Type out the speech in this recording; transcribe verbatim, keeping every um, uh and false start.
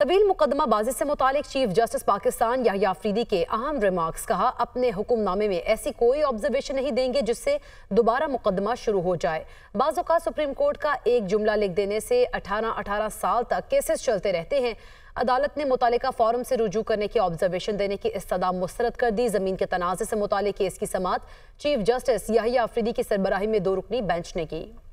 तवील मुकदमाबाजी से मुतालिक चीफ जस्टिस पाकिस्तान याह्या अफरीदी के अहम रिमार्क्स, कहा अपने हुक्मनामे में ऐसी कोई ऑब्जर्वेशन नहीं देंगे जिससे दोबारा मुकदमा शुरू हो जाए। बाज़ औक़ात सुप्रीम कोर्ट का एक जुमला लिख देने से अठारह अठारह साल तक केसेस चलते रहते हैं। अदालत ने मुतालिका फॉरम से रुजू करने की ऑब्जर्वेशन देने की इस्तदा मुस्तरद कर दी। जमीन के तनाज़े से मुतालिक केस की समाअत चीफ जस्टिस याह्या अफरीदी की सरबराही में दो रुकनी बेंच ने की।